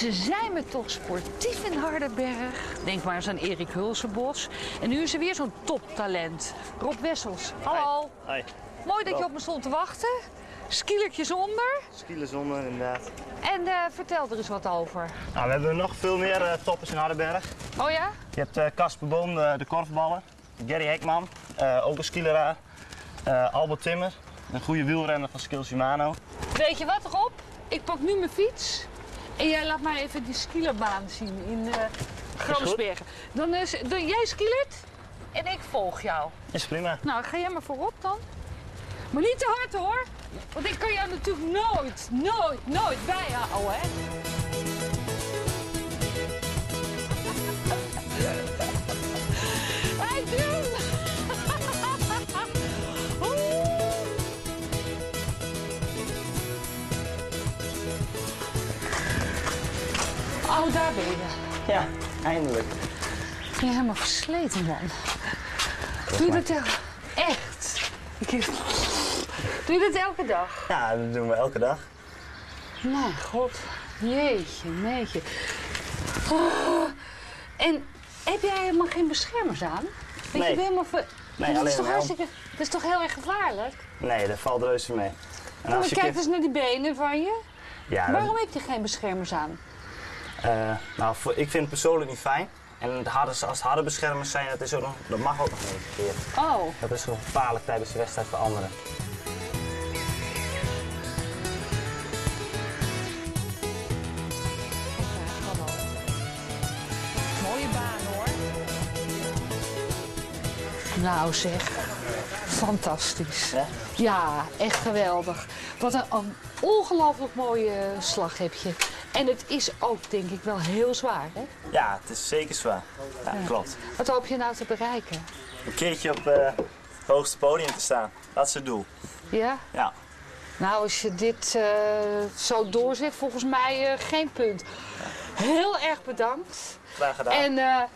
Ze zijn me toch sportief in Hardenberg. Denk maar eens aan Erik Hulsenbosch. En nu is er weer zo'n toptalent. Rob Wessels, hallo. Hoi. Mooi dat je op me stond te wachten. Skielertjes onder. Skielers onder, inderdaad. En vertel er eens wat over. Nou, we hebben nog veel meer toppers in Hardenberg. Oh ja? Je hebt Casper Boon, de korfballer. Gary Hekman, ook een skileraar. Albert Timmer, een goede wielrenner van Skills Humano. Weet je wat, Rob? Ik pak nu mijn fiets. En jij laat maar even die skielenbaan zien in Gramsbergen. Dan jij skilert en ik volg jou. Is prima. Nou, ga jij maar voorop dan. Maar niet te hard hoor, want ik kan jou natuurlijk nooit bijhouden, hè. Hij doet! Oh, daar ben je. Ja, eindelijk. Ik ben helemaal versleten, man. Doe je dat echt? Doe je dat elke dag? Ja, dat doen we elke dag. Nou, god. Jeetje, meetje. Oh. En heb jij helemaal geen beschermers aan? Nee. Je bent helemaal nee, dat is toch hartstikke... Dat is toch heel erg gevaarlijk? Nee, daar valt reuze mee. En als je kijkt eens naar die benen van je. Ja, waarom heb je geen beschermers aan? Nou, ik vind het persoonlijk niet fijn. En het als harde beschermers zijn, dat mag ook nog niet verkeerd. Oh. Dat is nog gevaarlijk tijdens de wedstrijd voor anderen. Mooie baan hoor. Nou zeg, fantastisch. Ja, ja echt geweldig. Wat een ongelooflijk mooie slag heb je. En het is ook, denk ik, wel heel zwaar, hè? Ja, het is zeker zwaar. Ja, klopt. Wat hoop je nou te bereiken? Een keertje op het hoogste podium te staan. Dat is het doel. Ja? Ja. Nou, als je dit zo doorzet, volgens mij geen punt. Heel erg bedankt. Graag gedaan. En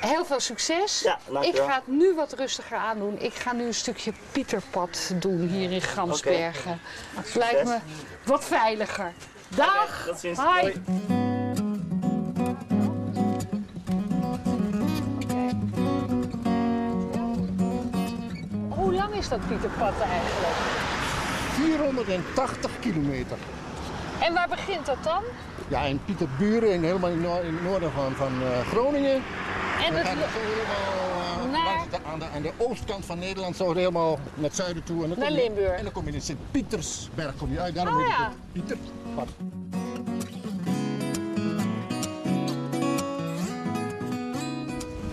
heel veel succes. Ja, dankjewel. Ik ga het nu wat rustiger aandoen. Ik ga nu een stukje Pieterpad doen hier in Gramsbergen. Okay. Het lijkt me wat veiliger. Dag! Tot ziens. Hoi! Hoe lang is dat Pieterpad eigenlijk? 480 kilometer. En waar begint dat dan? Ja, in Pieterburen, helemaal in het noorden van Groningen. En dat gaat zo helemaal aan de oostkant van Nederland, zo helemaal naar het zuiden toe. En dan naar Limburg. En dan kom je in Sint-Pietersberg uit, daarom heet het Pieterpad.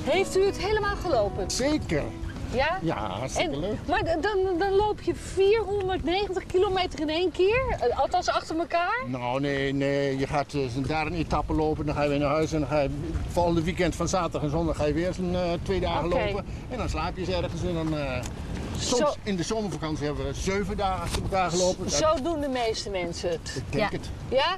Heeft u het helemaal gelopen? Zeker. Ja? Ja, hartstikke leuk. Maar dan loop je 490 kilometer in één keer? Althans achter elkaar? Nou, nee. Je gaat daar een etappe lopen, dan ga je weer naar huis. En dan ga je het volgende weekend van zaterdag en zondag ga je weer zo'n 2 dagen lopen. En dan slaap je eens ergens. En dan, soms in de zomervakantie hebben we 7 dagen achter elkaar gelopen. Zo doen de meeste mensen het. Ik denk het. Ja?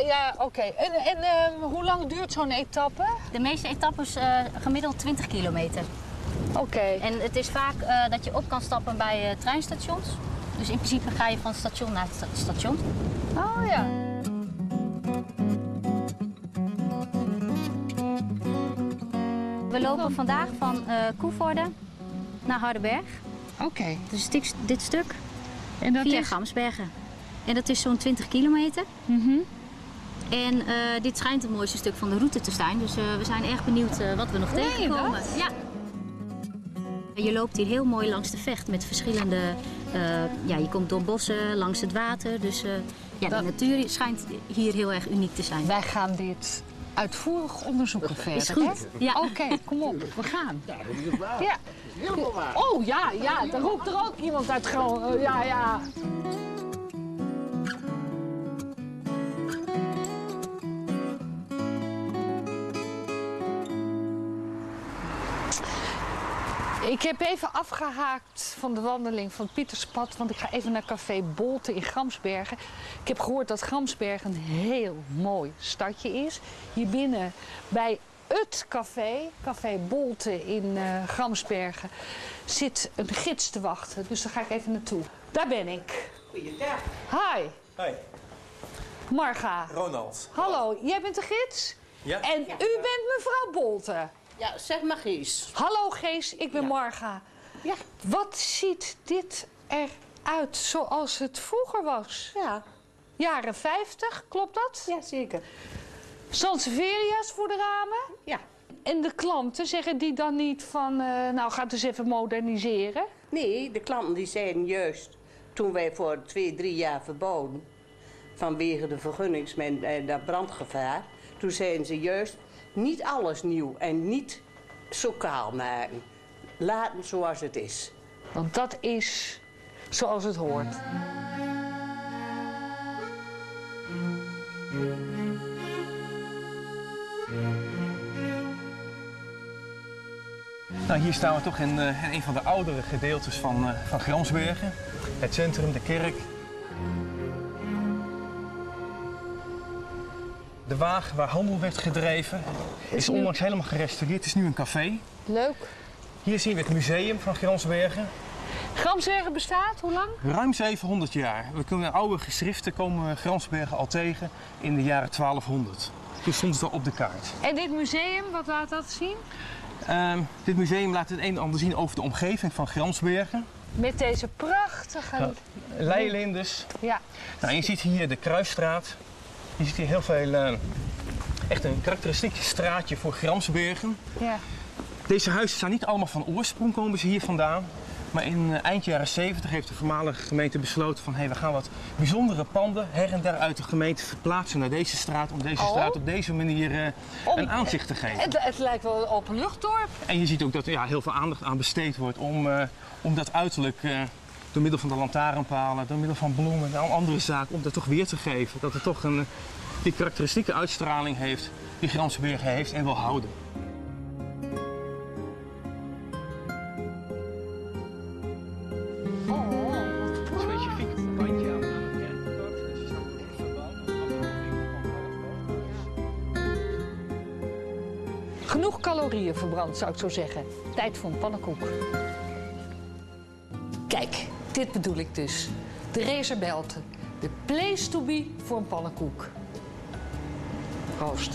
Ja, oké. En hoe lang duurt zo'n etappe? De meeste etappes gemiddeld 20 kilometer. Okay. En het is vaak dat je op kan stappen bij treinstations. Dus in principe ga je van station naar station. Oh ja. We lopen vandaag van Koevoorde naar Hardenberg. Oké. Okay. Dus dit stuk en dat via Gramsbergen. En dat is zo'n 20 kilometer. Mm-hmm. En dit schijnt het mooiste stuk van de route te zijn. Dus we zijn erg benieuwd wat we nog tegenkomen. Dat? Ja. Je loopt hier heel mooi langs de Vecht met verschillende... je komt door bossen, langs het water. Dus de natuur schijnt hier heel erg uniek te zijn. Wij gaan dit uitvoerig onderzoeken verder. Is goed. Ja. Oké, kom op. We gaan. Ja, dat is waar. Ja. Helemaal waar. Oh ja. Dan roept er ook iemand uit Groningen. Ja. Ik heb even afgehaakt van de wandeling van Pieterspad, want ik ga even naar Café Bolte in Gramsbergen. Ik heb gehoord dat Gramsbergen een heel mooi stadje is. Hier binnen bij het café, Café Bolte in Gramsbergen, zit een gids te wachten. Dus daar ga ik even naartoe. Daar ben ik. Goeiedag. Hi. Hoi. Marga. Ronald. Hallo, jij bent de gids? Ja. En u bent mevrouw Bolte. Ja, zeg maar Gees. Hallo Gees, ik ben Marga. Ja. Wat ziet dit eruit zoals het vroeger was? Ja. Jaren 50, klopt dat? Ja, zeker. Sanseveria's voor de ramen? Ja. En de klanten, zeggen die dan niet van, nou gaat eens even moderniseren? Nee, de klanten die zeiden juist, toen wij voor 2-3 jaar verboden, vanwege de vergunnings en dat brandgevaar, toen zeiden ze juist, niet alles nieuw en niet zo kaal maken. Laten zoals het is. Want dat is zoals het hoort. Nou, hier staan we toch in een van de oudere gedeeltes van Gramsbergen. Het centrum, de kerk. De wagen waar handel werd gedreven is onlangs helemaal gerestaureerd. Het is nu een café. Leuk. Hier zien we het museum van Gramsbergen. Gramsbergen bestaat hoe lang? Ruim 700 jaar. We kunnen oude geschriften komen Gramsbergen al tegen in de jaren 1200. Toen stond het al op de kaart. En dit museum, wat laat dat zien? Dit museum laat het een en ander zien over de omgeving van Gramsbergen. Met deze prachtige leilindes. Ja. Nou, je ziet hier de Kruisstraat. Je ziet hier heel veel, echt een karakteristiek straatje voor Gramsbergen. Ja. Deze huizen zijn niet allemaal van oorsprong, komen ze hier vandaan. Maar in eind jaren 70 heeft de voormalige gemeente besloten van, hé, we gaan wat bijzondere panden her en daar uit de gemeente verplaatsen naar deze straat. Om deze straat op deze manier een aanzicht te geven. Het lijkt wel een openluchtdorp. En je ziet ook dat er heel veel aandacht aan besteed wordt om dat uiterlijk door middel van de lantaarnpalen, door middel van bloemen en andere zaken, om dat toch weer te geven. Dat het toch die karakteristieke uitstraling heeft die Gramsbergen heeft en wil houden. Genoeg calorieën verbrand, zou ik zo zeggen. Tijd voor een pannenkoek. Kijk, dit bedoel ik dus. Therese Belt, de place to be voor een pannenkoek. Proost.